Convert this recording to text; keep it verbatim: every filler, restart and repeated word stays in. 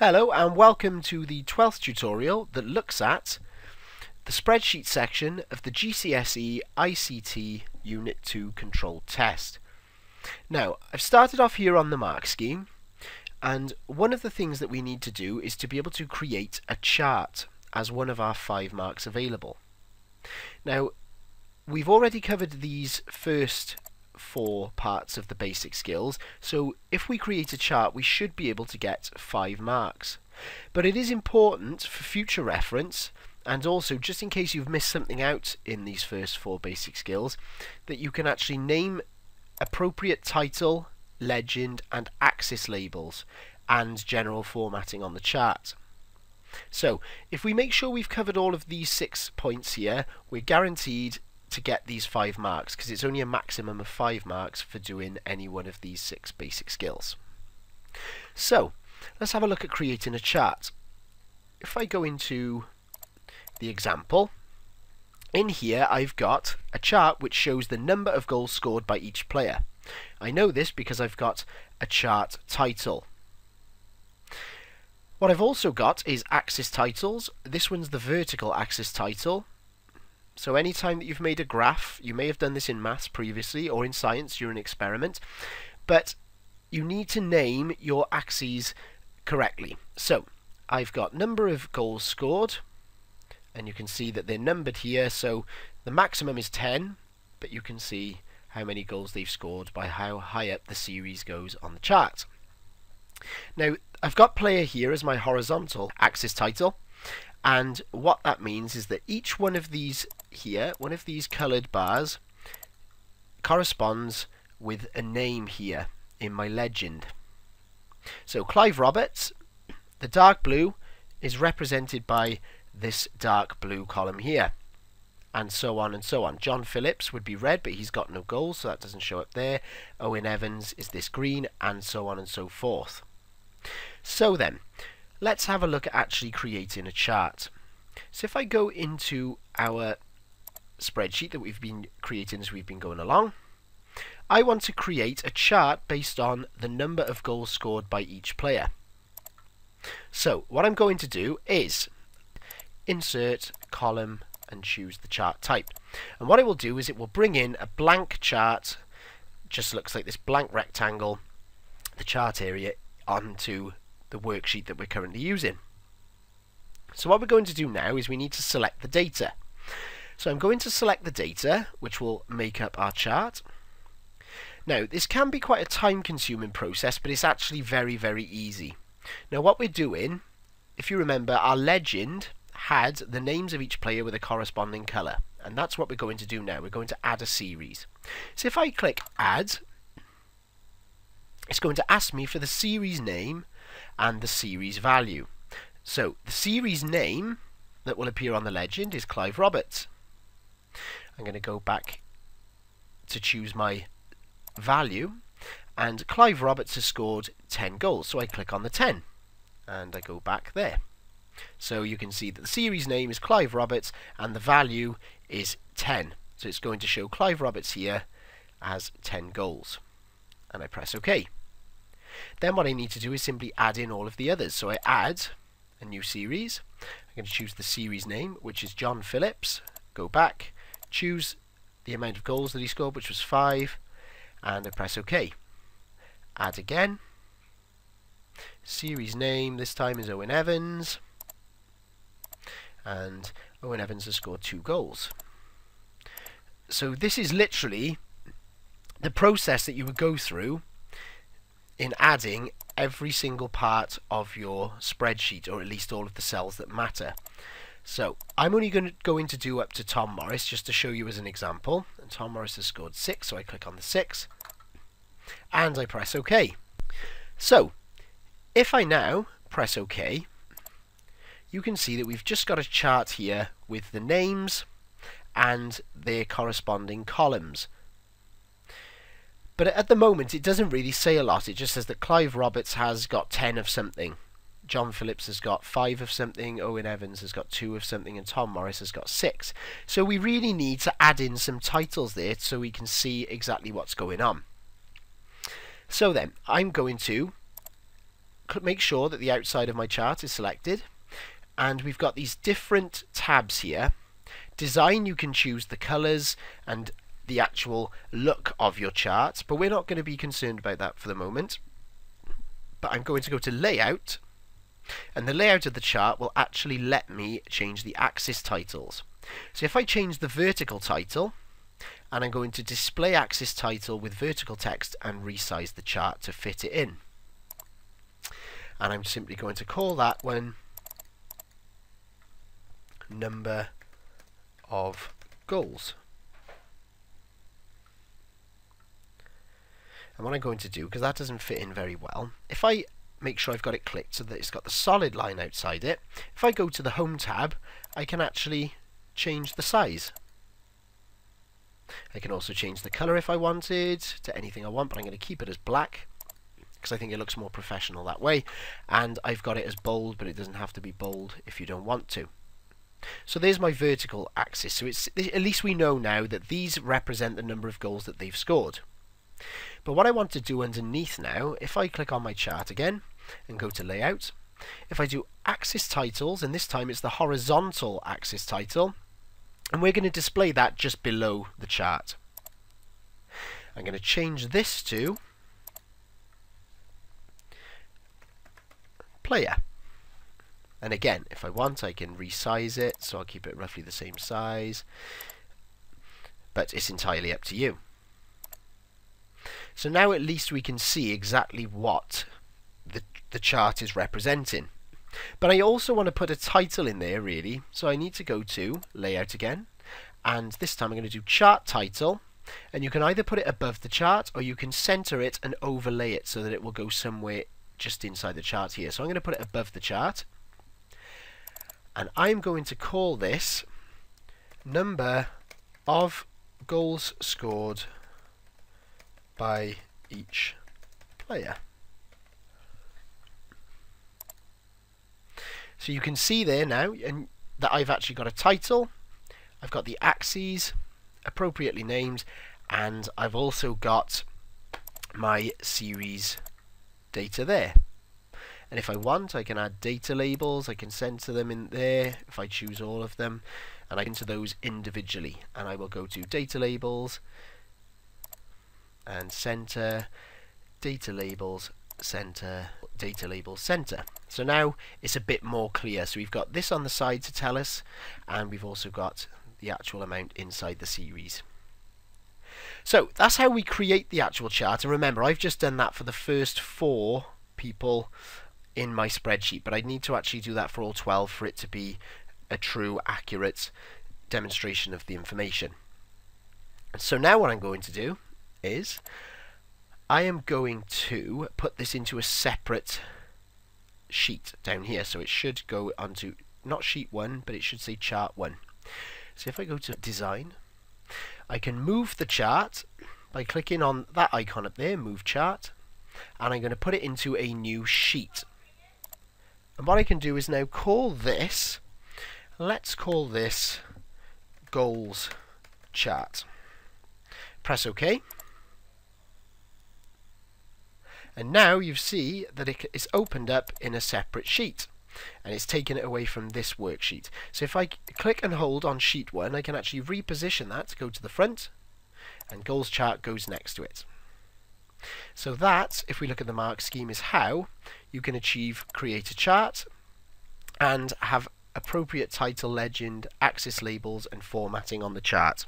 Hello and welcome to the twelfth tutorial that looks at the spreadsheet section of the G C S E I C T Unit two Control Test. Now, I've started off here on the mark scheme, and one of the things that we need to do is to be able to create a chart as one of our five marks available. Now, we've already covered these first four parts of the basic skills, so if we create a chart we should be able to get five marks, but it is important for future reference and also just in case you've missed something out in these first four basic skills that you can actually name appropriate title, legend and axis labels and general formatting on the chart. So if we make sure we've covered all of these six points here, we're guaranteed to get these five marks because it's only a maximum of five marks for doing any one of these six basic skills. So let's have a look at creating a chart. If I go into the example, in here I've got a chart which shows the number of goals scored by each player. I know this because I've got a chart title. What I've also got is axis titles. This one's the vertical axis title. So any time that you've made a graph, you may have done this in maths previously or in science during an experiment, but you need to name your axes correctly. So I've got number of goals scored, and you can see that they're numbered here, so the maximum is ten, but you can see how many goals they've scored by how high up the series goes on the chart. Now I've got player here as my horizontal axis title, and what that means is that each one of these here, one of these coloured bars, corresponds with a name here in my legend. So Clive Roberts, the dark blue, is represented by this dark blue column here, and so on and so on. John Phillips would be red, but he's got no goals, so that doesn't show up there. Owen Evans is this green, and so on and so forth. So then, let's have a look at actually creating a chart. So if I go into our spreadsheet that we've been creating as we've been going along, I want to create a chart based on the number of goals scored by each player. So what I'm going to do is insert column and choose the chart type. And what it will do is it will bring in a blank chart, just looks like this blank rectangle, the chart area onto the worksheet that we're currently using. So what we're going to do now is we need to select the data. So I'm going to select the data which will make up our chart. Now this can be quite a time-consuming process, but it's actually very very easy. Now what we're doing, if you remember, our legend had the names of each player with a corresponding colour, and that's what we're going to do now. We're going to add a series. So if I click add, it's going to ask me for the series name and the series value. So the series name that will appear on the legend is Clive Roberts. I'm going to go back to choose my value, and Clive Roberts has scored ten goals, so I click on the ten and I go back there. So you can see that the series name is Clive Roberts and the value is ten, so it's going to show Clive Roberts here as ten goals, and I press OK. Then what I need to do is simply add in all of the others. So I add a new series. I'm going to choose the series name, which is John Phillips. Go back, choose the amount of goals that he scored, which was five, and I press OK. Add again. Series name this time is Owen Evans, and Owen Evans has scored two goals. So this is literally the process that you would go through in adding every single part of your spreadsheet, or at least all of the cells that matter. So I'm only going to go in to do up to Tom Morris just to show you as an example, and Tom Morris has scored six, so I click on the six and I press OK. So if I now press OK, you can see that we've just got a chart here with the names and their corresponding columns. But at the moment it doesn't really say a lot. It just says that Clive Roberts has got ten of something, John Phillips has got five of something, Owen Evans has got two of something, and Tom Morris has got six. So we really need to add in some titles there so we can see exactly what's going on. So then I'm going to make sure that the outside of my chart is selected, and we've got these different tabs here. Design, you can choose the colors and the actual look of your chart, but we're not going to be concerned about that for the moment. But I'm going to go to layout, and the layout of the chart will actually let me change the axis titles. So if I change the vertical title, and I'm going to display axis title with vertical text and resize the chart to fit it in. And I'm simply going to call that one number of goals. And what I'm going to do, because that doesn't fit in very well, if I make sure I've got it clicked so that it's got the solid line outside it, if I go to the Home tab, I can actually change the size. I can also change the colour if I wanted to anything I want, but I'm going to keep it as black because I think it looks more professional that way. And I've got it as bold, but it doesn't have to be bold if you don't want to. So there's my vertical axis. So it's, at least we know now that these represent the number of goals that they've scored. But what I want to do underneath now, if I click on my chart again and go to layout, if I do axis titles, and this time it's the horizontal axis title, and we're going to display that just below the chart. I'm going to change this to player. And again, if I want, I can resize it, so I'll keep it roughly the same size. But it's entirely up to you. So now at least we can see exactly what the, the chart is representing. But I also want to put a title in there, really. So I need to go to layout again, and this time I'm going to do chart title, and you can either put it above the chart or you can center it and overlay it so that it will go somewhere just inside the chart here. So I'm going to put it above the chart, and I'm going to call this number of goals scored by each player. So you can see there now and that I've actually got a title, I've got the axes appropriately named, and I've also got my series data there. And if I want, I can add data labels, I can center them in there if I choose all of them, and I can enter those individually. And I will go to data labels and center, data labels, center, data label center. So now it's a bit more clear. So we've got this on the side to tell us, and we've also got the actual amount inside the series. So that's how we create the actual chart. And remember, I've just done that for the first four people in my spreadsheet, but I need to actually do that for all twelve for it to be a true, accurate demonstration of the information. So now what I'm going to do is I am going to put this into a separate sheet down here, so it should go onto not sheet one, but it should say chart one. So if I go to design, I can move the chart by clicking on that icon up there, move chart, and I'm going to put it into a new sheet. And what I can do is now call this, let's call this goals chart. Press OK. And now you see that it is opened up in a separate sheet, and it's taken it away from this worksheet. So if I click and hold on sheet one, I can actually reposition that to go to the front, and goals chart goes next to it. So that, if we look at the mark scheme, is how you can achieve create a chart and have appropriate title, legend, axis labels and formatting on the chart.